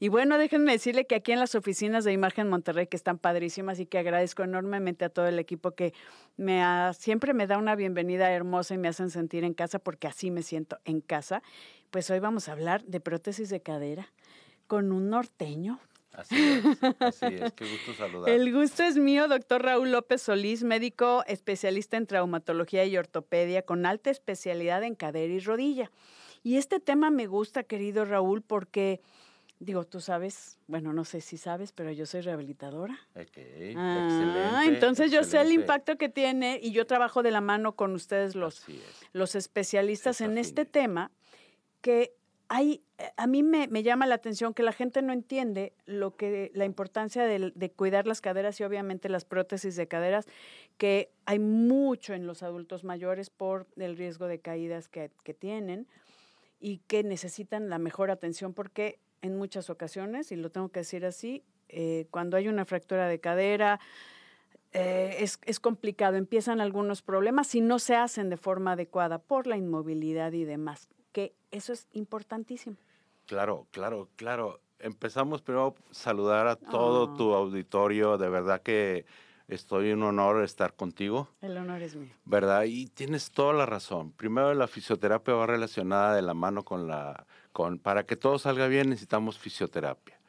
Y bueno, déjenme decirle que aquí en las oficinas de Imagen Monterrey, que están padrísimas y que agradezco enormemente a todo el equipo que siempre me da una bienvenida hermosa y me hacen sentir en casa, porque así me siento en casa, pues hoy vamos a hablar de prótesis de cadera con un norteño. Así es, qué gusto saludar. El gusto es mío, doctor Raúl López Solís, médico especialista en traumatología y ortopedia con alta especialidad en cadera y rodilla. Y este tema me gusta, querido Raúl, porque, digo, tú sabes, bueno, no sé si sabes, pero yo soy rehabilitadora. Ok, excelente. Entonces excelente. Yo sé el impacto que tiene y yo trabajo de la mano con ustedes los especialistas en este tema, que a mí me llama la atención que la gente no entiende la importancia de cuidar las caderas y obviamente las prótesis de caderas, que hay mucho en los adultos mayores por el riesgo de caídas que tienen y que necesitan la mejor atención, porque en muchas ocasiones, y lo tengo que decir así, cuando hay una fractura de cadera, es complicado, empiezan algunos problemas si no se hacen de forma adecuada por la inmovilidad y demás. Que eso es importantísimo. Claro. Empezamos primero a saludar a todo tu auditorio. De verdad que estoy en honor de estar contigo. El honor es mío. ¿Verdad? Y tienes toda la razón. Primero, la fisioterapia va relacionada de la mano para que todo salga bien necesitamos fisioterapia.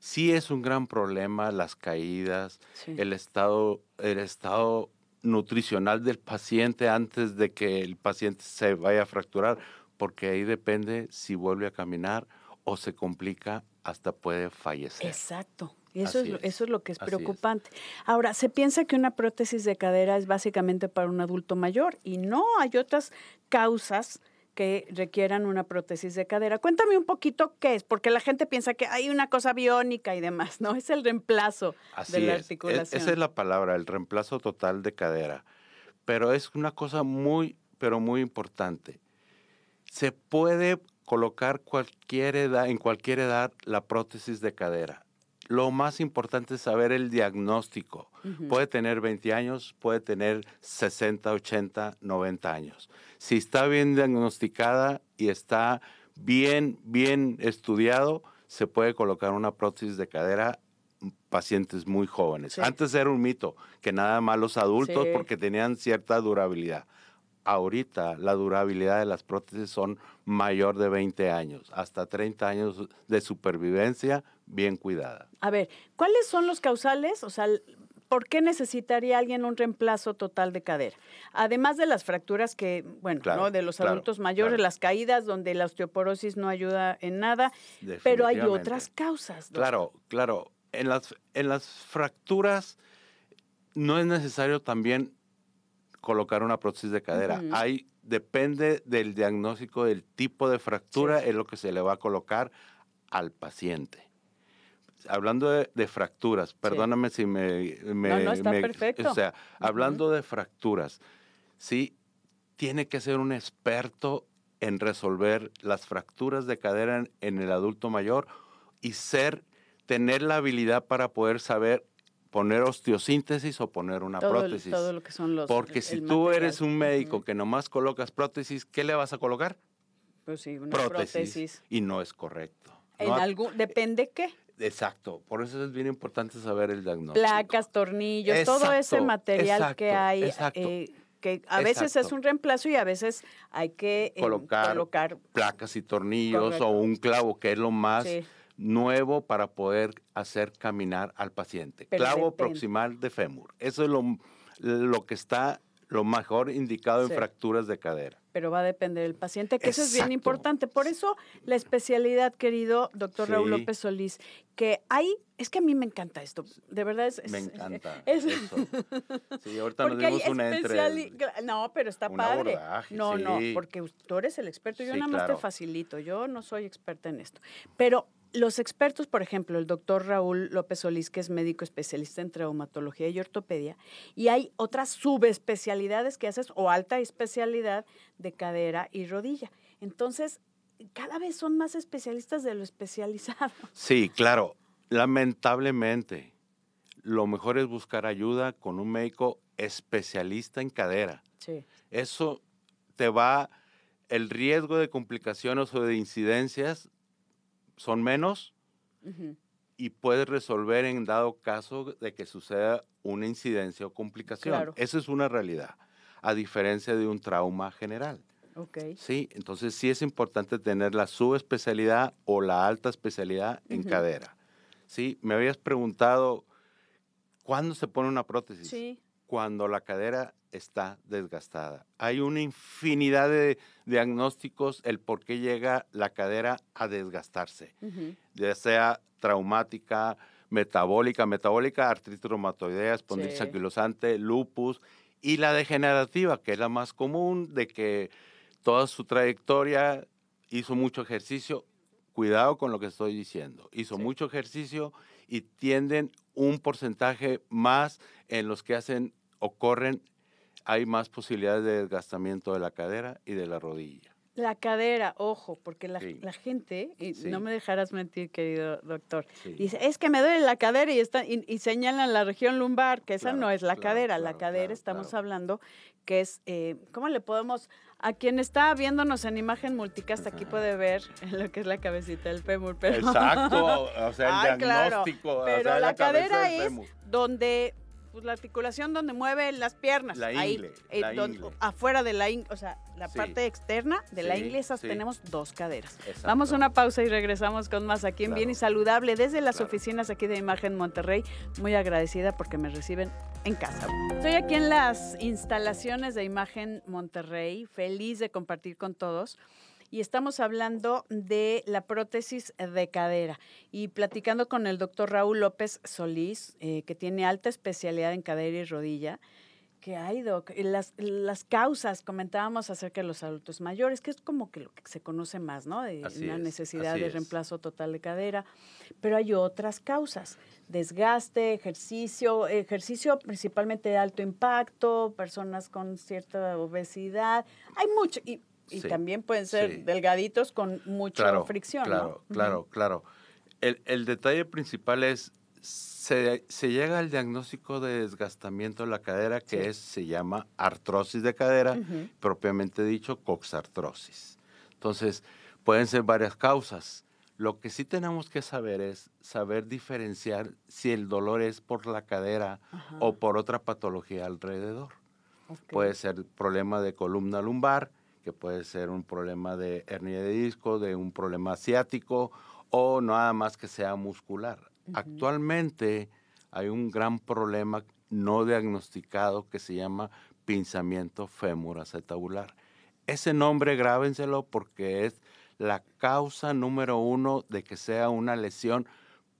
Sí es un gran problema las caídas, sí. el estado nutricional del paciente antes de que el paciente se vaya a fracturar, porque ahí depende si vuelve a caminar o se complica, hasta puede fallecer. Exacto. Y eso es lo que es preocupante. Ahora, se piensa que una prótesis de cadera es básicamente para un adulto mayor, y no, hay otras causas que requieran una prótesis de cadera. Cuéntame un poquito qué es, porque la gente piensa que hay una cosa biónica y demás, ¿no? Es el reemplazo de la articulación. Esa es la palabra, el reemplazo total de cadera. Pero es una cosa muy, pero muy importante. Se puede colocar en cualquier edad la prótesis de cadera. Lo más importante es saber el diagnóstico. Uh-huh. Puede tener 20 años, puede tener 60, 80, 90 años. Si está bien diagnosticada y está bien estudiado, se puede colocar una prótesis de cadera pacientes muy jóvenes. Sí. Antes era un mito que nada más los adultos, sí, porque tenían cierta durabilidad. Ahorita la durabilidad de las prótesis son mayor de 20 años, hasta 30 años de supervivencia bien cuidada. A ver, ¿cuáles son los causales? O sea, ¿por qué necesitaría alguien un reemplazo total de cadera? Además de las fracturas que, bueno, claro, ¿no? de los adultos mayores, claro, las caídas donde la osteoporosis no ayuda en nada, pero hay otras causas, doctor. Claro. En las fracturas no es necesario también colocar una prótesis de cadera. Uh-huh. Depende del diagnóstico, del tipo de fractura, sí, es lo que se le va a colocar al paciente. Hablando de fracturas, perdóname, sí, si me... No, está perfecto. O sea, hablando, uh-huh, de fracturas, sí, tiene que ser un experto en resolver las fracturas de cadera en el adulto mayor y tener la habilidad para poder saber poner osteosíntesis o poner una prótesis. Todo lo que son los... Porque si tú eres un médico, uh-huh, que nomás colocas prótesis, ¿qué le vas a colocar? Pues sí, una prótesis. Y no es correcto. ¿Depende qué? Exacto. Por eso es bien importante saber el diagnóstico. Placas, tornillos, exacto, todo ese material que hay, que a veces, exacto, es un reemplazo y a veces hay que colocar placas y tornillos, correcto, o un clavo, que es lo más... Sí. Nuevo para poder hacer caminar al paciente. Pero clavo proximal de fémur. Eso es lo que está lo mejor indicado, sí, en fracturas de cadera. Pero va a depender del paciente, que, exacto, eso es bien importante. Por eso la especialidad, querido doctor, sí, Raúl López Solís, que hay... Es que a mí me encanta esto, de verdad es... Me encanta eso. Sí, ahorita porque nos dimos una No, pero está padre. Abordaje, no, sí, no, porque tú eres el experto, yo sí, nada más, claro, te facilito, yo no soy experta en esto. Pero... Los expertos, por ejemplo, el doctor Raúl López Solís, que es médico especialista en traumatología y ortopedia, y hay otras subespecialidades que haces, o alta especialidad de cadera y rodilla. Entonces, cada vez son más especialistas de lo especializado. Sí, claro. Lamentablemente, lo mejor es buscar ayuda con un médico especialista en cadera. Sí. Eso te va... El riesgo de complicaciones o de incidencias son menos, Uh-huh. Y puedes resolver en dado caso de que suceda una incidencia o complicación. Claro. Esa es una realidad, a diferencia de un trauma general. Okay. Sí, entonces sí es importante tener la subespecialidad o la alta especialidad en cadera. Sí, me habías preguntado, ¿cuándo se pone una prótesis? Sí. Cuando la cadera está desgastada. Hay una infinidad de diagnósticos el por qué llega la cadera a desgastarse, ya sea traumática, metabólica, artritis reumatoidea, espondilitis anquilosante, lupus, y la degenerativa, que es la más común, de que toda su trayectoria hizo mucho ejercicio. Cuidado con lo que estoy diciendo. Hizo mucho ejercicio y tienden un porcentaje más en los que hacen o corren. Hay más posibilidades de desgastamiento de la cadera y de la rodilla. La cadera, ojo, porque la gente, y no me dejarás mentir, querido doctor, dice, es que me duele la cadera y señalan la región lumbar, que esa no es la cadera. La cadera estamos hablando que es, ¿cómo le podemos? A quien está viéndonos en imagen multicast, aquí puede ver lo que es la cabecita del fémur. Pero... Exacto, o sea, el diagnóstico. Claro, pero o sea, la cadera es donde... Pues la articulación donde mueve las piernas. La ingle, ahí, la ingle. Afuera de la ingle, o sea, la parte externa de la ingle, esas tenemos dos caderas. Exacto. Vamos a una pausa y regresamos con más aquí en Bien y Saludable desde las oficinas aquí de Imagen Monterrey. Muy agradecida porque me reciben en casa. Estoy aquí en las instalaciones de Imagen Monterrey, feliz de compartir con todos. Y estamos hablando de la prótesis de cadera y platicando con el doctor Raúl López Solís, que tiene alta especialidad en cadera y rodilla. ¿Qué hay, Doc? Las causas, comentábamos acerca de los adultos mayores, que es como que lo que se conoce más, ¿no? De una necesidad de reemplazo total de cadera. Pero hay otras causas, desgaste, ejercicio principalmente de alto impacto, personas con cierta obesidad. Hay mucho... Y también pueden ser delgaditos con mucha fricción, ¿no? Claro. El detalle principal es, se llega al diagnóstico de desgastamiento de la cadera, que se llama artrosis de cadera, propiamente dicho, coxartrosis. Entonces, pueden ser varias causas. Lo que sí tenemos que saber es saber diferenciar si el dolor es por la cadera o por otra patología alrededor. Okay. Puede ser problema de columna lumbar, que puede ser un problema de hernia de disco, de un problema ciático o nada más que sea muscular. Actualmente hay un gran problema no diagnosticado que se llama pinzamiento femoroacetabular. Ese nombre grábenselo porque es la causa número 1 de que sea una lesión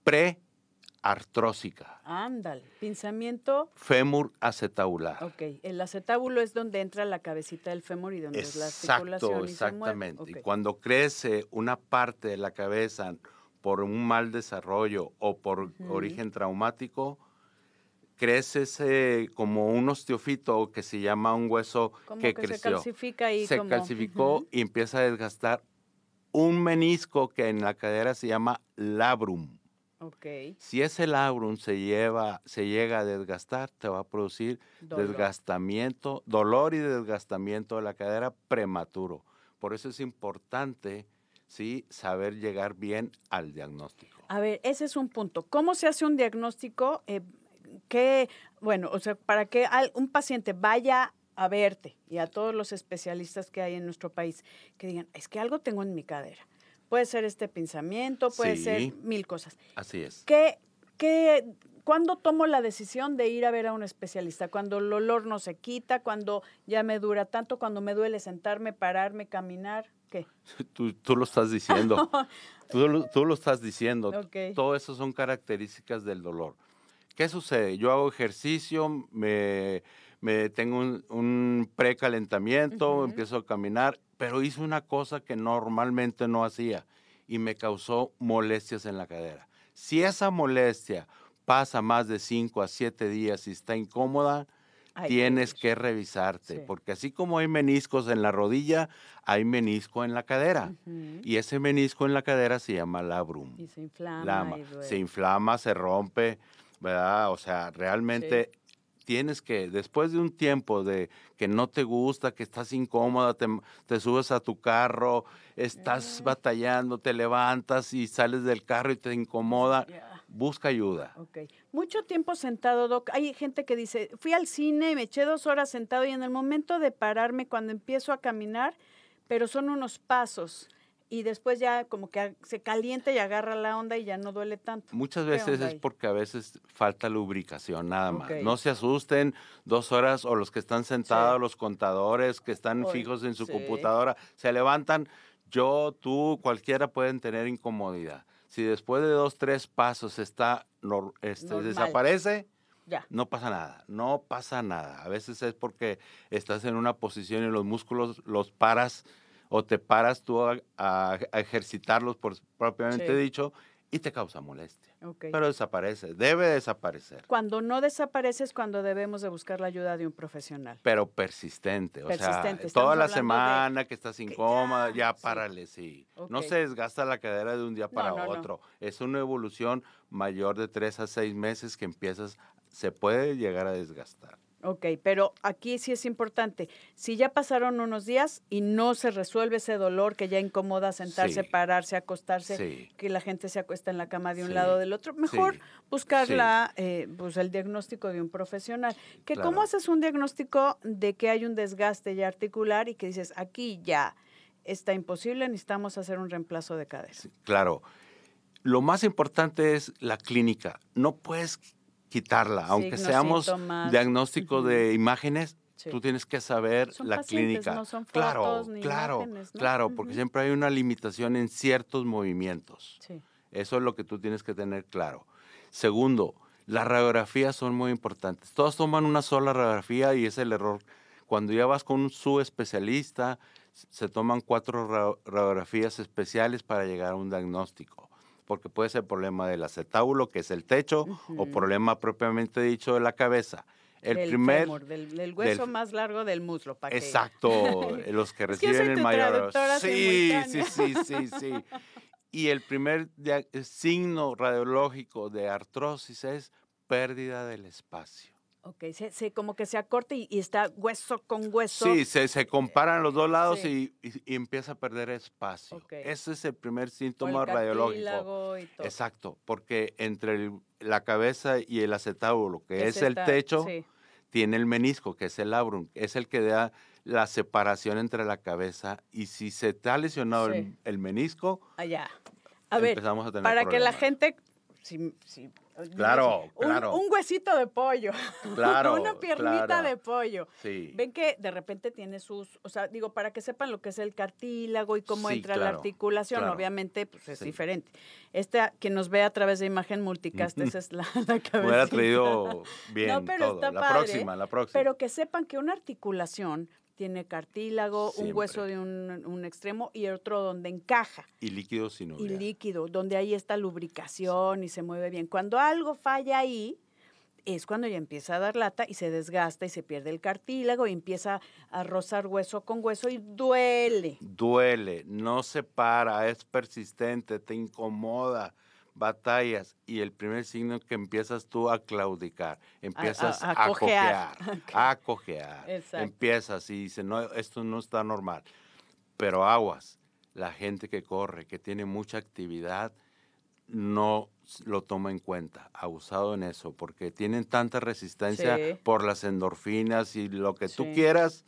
preartrósica. Ándale, pinzamiento. Fémur acetabular. Ok, el acetábulo es donde entra la cabecita del fémur y donde es la articulación. Exactamente. Y cuando crece una parte de la cabeza por un mal desarrollo o por origen traumático, crece como un osteofito, que se llama un hueso como que creció. Se calcifica ahí. Se calcificó y empieza a desgastar un menisco que en la cadera se llama labrum. Okay. Si ese labrum se llega a desgastar, te va a producir dolor y desgastamiento de la cadera prematuro. Por eso es importante saber llegar bien al diagnóstico. A ver, ese es un punto. ¿Cómo se hace un diagnóstico? Para que un paciente vaya a verte y a todos los especialistas que hay en nuestro país que digan, es que algo tengo en mi cadera. Puede ser este pinzamiento, puede ser mil cosas. Así es. ¿Cuándo tomo la decisión de ir a ver a un especialista? Cuando el olor no se quita, cuando ya me dura tanto, cuando me duele sentarme, pararme, caminar, ¿qué? Tú lo estás diciendo. tú lo estás diciendo. Okay. Todo eso son características del dolor. ¿Qué sucede? Yo hago ejercicio, me tengo un precalentamiento, empiezo a caminar, pero hice una cosa que normalmente no hacía y me causó molestias en la cadera. Si esa molestia pasa más de 5 a 7 días y está incómoda, tienes que revisarte, porque así como hay meniscos en la rodilla, hay menisco en la cadera. Y ese menisco en la cadera se llama labrum. Y se inflama. Se rompe, ¿verdad? O sea, realmente tienes que, después de un tiempo de que no te gusta, que estás incómoda, te subes a tu carro, estás batallando, te levantas y sales del carro y te incomoda, busca ayuda. Okay. Mucho tiempo sentado, Doc. Hay gente que dice, fui al cine y me eché 2 horas sentado y en el momento de pararme, cuando empiezo a caminar, pero son unos pasos. Y después ya como que se calienta y agarra la onda y ya no duele tanto. Muchas veces es porque a veces falta lubricación, nada más. Okay. No se asusten, 2 horas, o los que están sentados, sí, los contadores que están fijos en su computadora, se levantan, yo, tú, cualquiera pueden tener incomodidad. Si después de 2, 3 pasos está, desaparece, ya, no pasa nada, no pasa nada. A veces es porque estás en una posición y los músculos los paras, o te paras tú a ejercitarlos, por propiamente dicho, y te causa molestia. Okay. Pero desaparece, debe desaparecer. Cuando no desaparece es cuando debemos de buscar la ayuda de un profesional. Pero persistente, o sea, toda la semana que estás incómoda, ya párale, sí. Okay. No se desgasta la cadera de un día para otro. No. Es una evolución mayor de 3 a 6 meses que empiezas, se puede llegar a desgastar. Ok, pero aquí sí es importante, si ya pasaron unos días y no se resuelve ese dolor que ya incomoda sentarse, pararse, acostarse, que la gente se acuesta en la cama de un lado o del otro, mejor buscar el diagnóstico de un profesional. Que ¿cómo haces un diagnóstico de que hay un desgaste ya articular y que dices, aquí ya está imposible, necesitamos hacer un reemplazo de cadera? Sí, claro. Lo más importante es la clínica. No puedes quitarla, aunque seamos diagnósticos de imágenes, tú tienes que saber la clínica. No son fotos, ni imágenes, ¿no? Claro, porque siempre hay una limitación en ciertos movimientos. Sí. Eso es lo que tú tienes que tener claro. Segundo, las radiografías son muy importantes. Todos toman una sola radiografía y es el error. Cuando ya vas con un subespecialista, se toman 4 radiografías especiales para llegar a un diagnóstico, porque puede ser problema del acetábulo, que es el techo, o problema propiamente dicho de la cabeza. El hueso más largo del muslo. Exacto, los que reciben el mayor. Sí. Y el primer signo radiológico de artrosis es pérdida del espacio. Ok, como que se acorta y está hueso con hueso. Sí, se comparan los 2 lados y empieza a perder espacio. Okay. Ese es el primer síntoma radiológico. Y todo. Exacto, porque entre la cabeza y el acetábulo, que es el techo, tiene el menisco, que es el labrum, es el que da la separación entre la cabeza. Y si se está lesionado el menisco, empezamos a tener problemas. Que la gente... Un huesito de pollo, una piernita de pollo. Sí. Ven que de repente tiene para que sepan lo que es el cartílago y cómo entra la articulación, obviamente pues es diferente. Quien nos ve a través de imagen multicast, esa es la cabecita. Me hubiera traído bien todo. Está padre, la próxima. Pero que sepan que una articulación tiene cartílago, un hueso de un extremo y otro donde encaja. Y líquido sinovial. Y líquido, donde hay esta lubricación y se mueve bien. Cuando algo falla ahí, es cuando ya empieza a dar lata y se desgasta y se pierde el cartílago y empieza a rozar hueso con hueso y duele. Duele, no se para, es persistente, te incomoda, batallas, y el primer signo que empiezas tú a claudicar, empiezas a cojear, empiezas y dices, no, esto no está normal. Pero aguas, la gente que corre, que tiene mucha actividad, no lo toma en cuenta, abusado en eso, porque tienen tanta resistencia por las endorfinas y lo que tú quieras,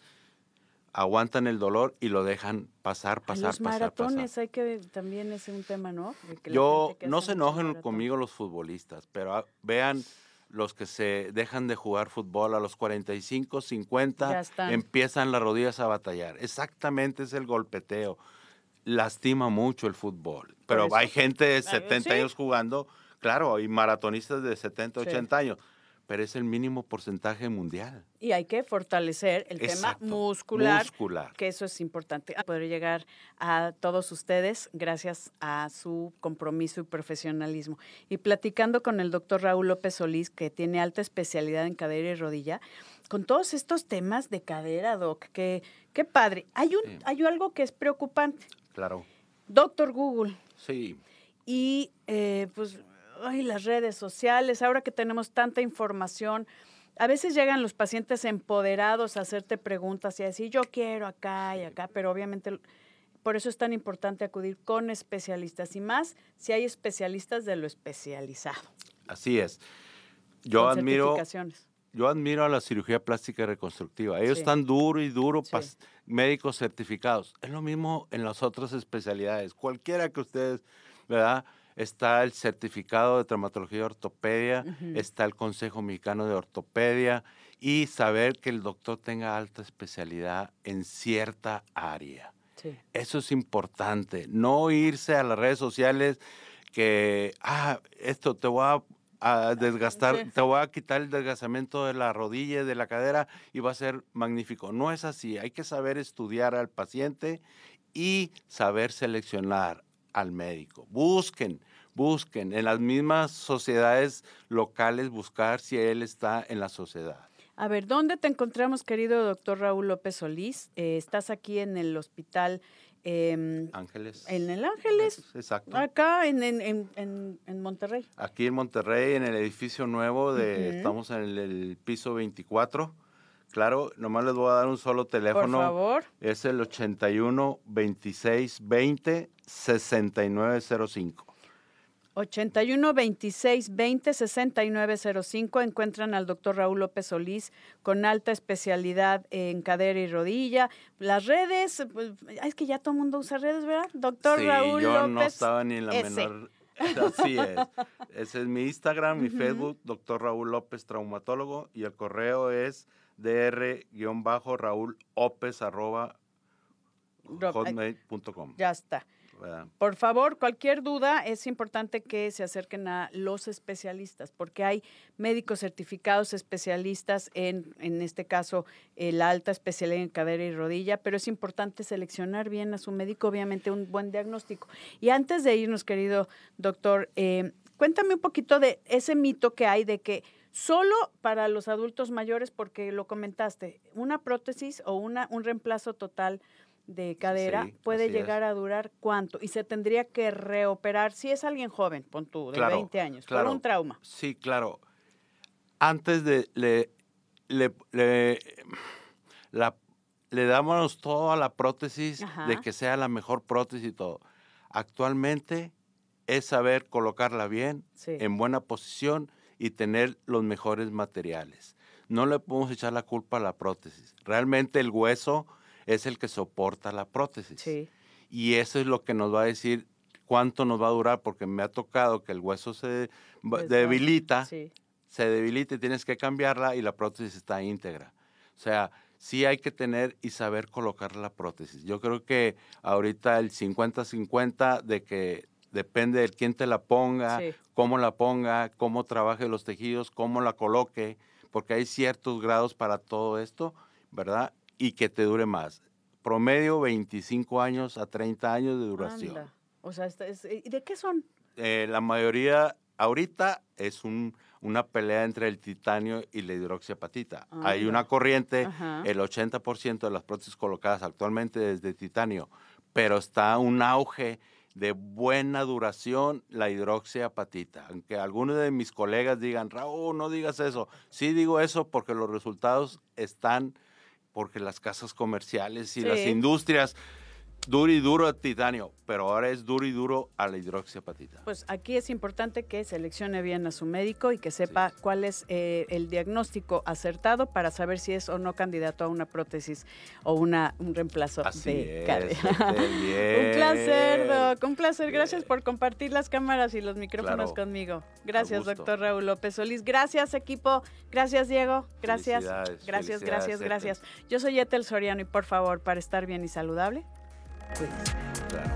aguantan el dolor y lo dejan pasar. Los maratones hay que también es un tema, ¿no? Yo no se enojen conmigo los futbolistas, pero vean los que se dejan de jugar fútbol a los 45, 50, empiezan las rodillas a batallar. Exactamente es el golpeteo. Lastima mucho el fútbol, pero hay gente de 70 años jugando, claro, hay maratonistas de 70, 80 años. Pero es el mínimo porcentaje mundial. Y hay que fortalecer el tema muscular, que eso es importante. Poder llegar a todos ustedes gracias a su compromiso y profesionalismo. Y platicando con el doctor Raúl López Solís, que tiene alta especialidad en cadera y rodilla, con todos estos temas de cadera, Doc, qué padre. Hay algo que es preocupante. Claro. Doctor Google. Sí. Y las redes sociales, ahora que tenemos tanta información, A veces llegan los pacientes empoderados a hacerte preguntas y a decir, yo quiero acá y acá, pero obviamente por eso es tan importante acudir con especialistas y más si hay especialistas de lo especializado. Así es. Yo admiro a la cirugía plástica y reconstructiva. Ellos están duro y duro, médicos certificados. Es lo mismo en las otras especialidades. Cualquiera que ustedes, ¿verdad? Está el certificado de traumatología y ortopedia, está el Consejo Mexicano de Ortopedia y saber que el doctor tenga alta especialidad en cierta área. Sí. Eso es importante. No irse a las redes sociales que, esto te voy a desgastar, te voy a quitar el desgastamiento de la rodilla, de la cadera y va a ser magnífico. No es así. Hay que saber estudiar al paciente y saber seleccionar al médico. Busquen en las mismas sociedades locales, buscar si él está en la sociedad. A ver, ¿dónde te encontramos, querido doctor Raúl López Solís? Estás aquí en el hospital Ángeles. En el Ángeles. Exacto. Acá en Monterrey. Aquí en Monterrey, en el edificio nuevo, estamos en el piso 24. Claro, nomás les voy a dar un solo teléfono. Por favor. Es el 81-26-20-6905. 81-26-20-6905. Encuentran al doctor Raúl López Solís con alta especialidad en cadera y rodilla. Las redes, pues, es que ya todo el mundo usa redes, ¿verdad? Doctor Raúl López. Yo no estaba ni en la menor. Así es. Ese es mi Instagram, mi Facebook, doctor Raúl López, traumatólogo, y el correo es dr-raulopez@hotmail.com. Ya está. Por favor, cualquier duda, es importante que se acerquen a los especialistas, porque hay médicos certificados especialistas en este caso, la alta especialidad en cadera y rodilla, pero es importante seleccionar bien a su médico, obviamente un buen diagnóstico. Y antes de irnos, querido doctor, cuéntame un poquito de ese mito que hay de que solo para los adultos mayores, porque lo comentaste, una prótesis o un reemplazo total de cadera puede llegar a durar ¿cuánto? Y se tendría que reoperar si es alguien joven, pon tú, de 20 años, por un trauma. Sí, claro. Antes de... le damos todo a la prótesis, de que sea la mejor prótesis y todo. Actualmente es saber colocarla bien, en buena posición, y tener los mejores materiales. No le podemos echar la culpa a la prótesis. Realmente el hueso es el que soporta la prótesis. Sí. Y eso es lo que nos va a decir cuánto nos va a durar, porque me ha tocado que el hueso se debilita, se debilita y tienes que cambiarla y la prótesis está íntegra. O sea, sí hay que tener y saber colocar la prótesis. Yo creo que ahorita el 50-50 de que depende de quién te la ponga, cómo la ponga, cómo trabaje los tejidos, cómo la coloque, porque hay ciertos grados para todo esto, ¿verdad? Y que te dure más. Promedio 25 años a 30 años de duración. Anda. O sea, ¿de qué son? La mayoría ahorita es una pelea entre el titanio y la hidroxiapatita. Anda. Hay una corriente, el 80% de las prótesis colocadas actualmente es de titanio, pero está un auge de buena duración la hidroxiapatita. Aunque algunos de mis colegas digan, Raúl, no digas eso. Sí digo eso porque los resultados están, porque las casas comerciales y las industrias, duro y duro a titanio, pero ahora es duro y duro a la hidroxiapatita. Pues aquí es importante que seleccione bien a su médico y que sepa cuál es el diagnóstico acertado para saber si es o no candidato a una prótesis o un reemplazo de cadera. Un placer, Doc, un placer. Gracias por compartir las cámaras y los micrófonos conmigo. Gracias, doctor Raúl López Solís. Gracias, equipo. Gracias, Diego. Gracias. Gracias. Yo soy Ethel Soriano y por favor, para estar bien y saludable, please.